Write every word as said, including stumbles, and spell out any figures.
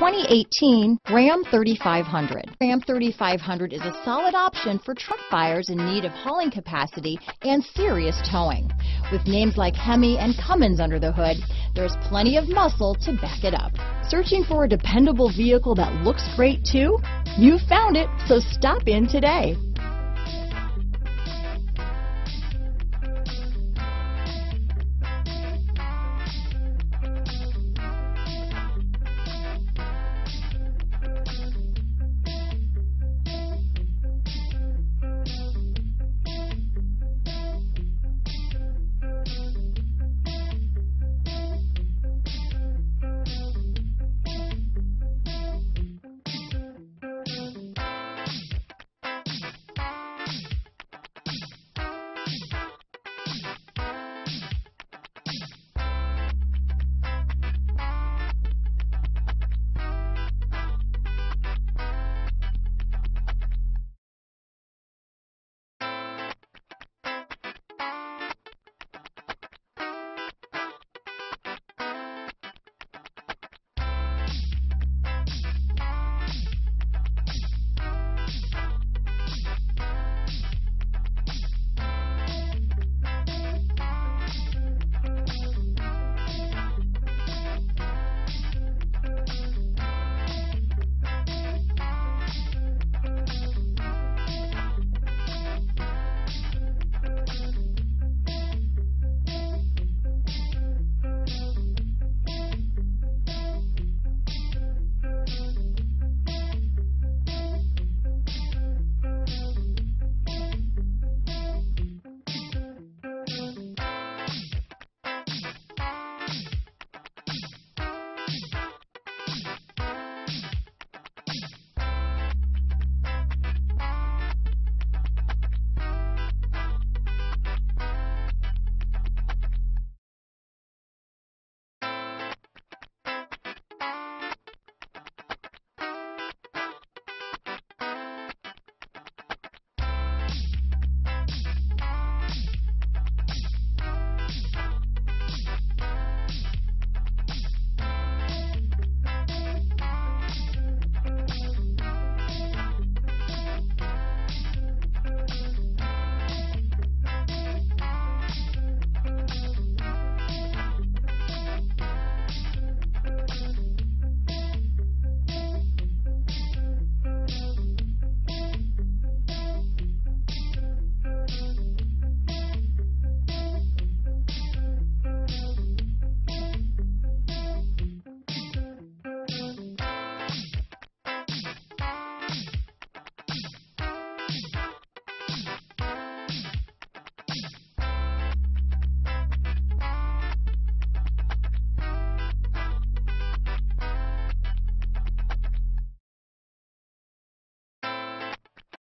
twenty eighteen Ram thirty-five hundred. Ram thirty-five hundred is a solid option for truck buyers in need of hauling capacity and serious towing. With names like Hemi and Cummins under the hood, there's plenty of muscle to back it up. Searching for a dependable vehicle that looks great too? You found it, so stop in today.